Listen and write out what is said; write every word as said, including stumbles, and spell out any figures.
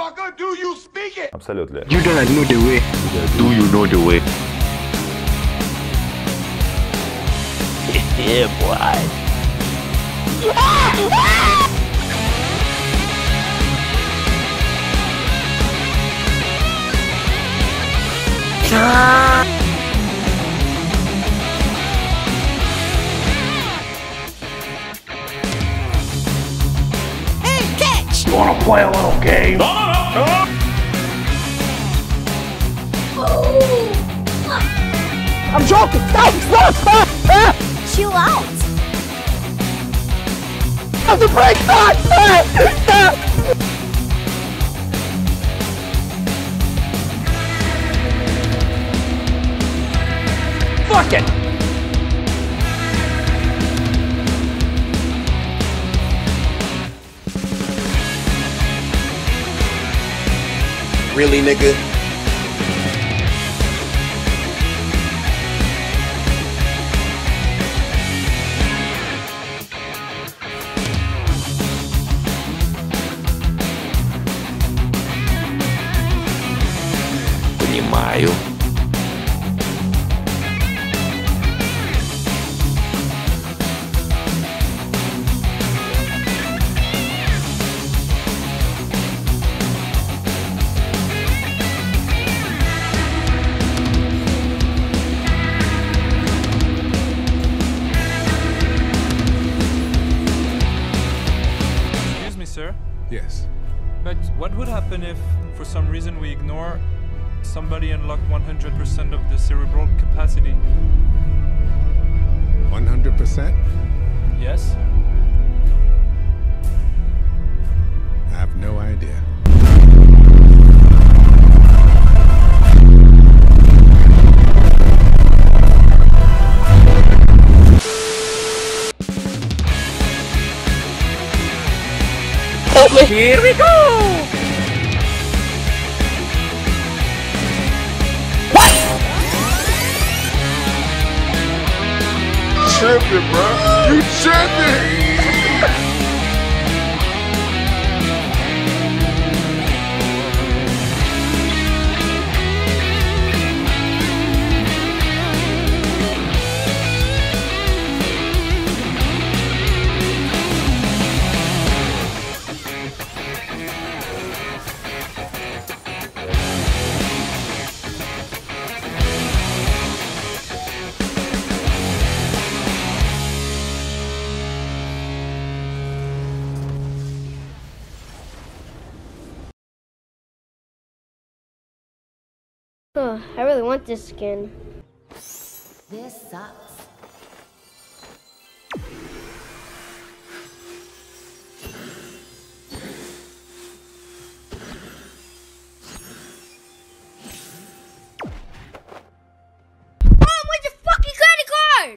motherfucker, do you speak it? Absolutely. You don't know the way. Do you know the way? Yeah, boy. Ah! Ah! Hey, catch! You wanna play a little game? No, no, no. Oh. I'm joking! Stop! Stop! Stop! Ah. Chill out! Have the break! Stop! Stop! Stop! Fuck it! Really, nigga? Понимаю. Sir? Yes. But what would happen if, for some reason, we ignore somebody unlocked one hundred percent of the cerebral capacity? one hundred percent? Yes. I have no idea. Here we go! What? Champion, bro! You champion. Oh, I really want this skin. This sucks.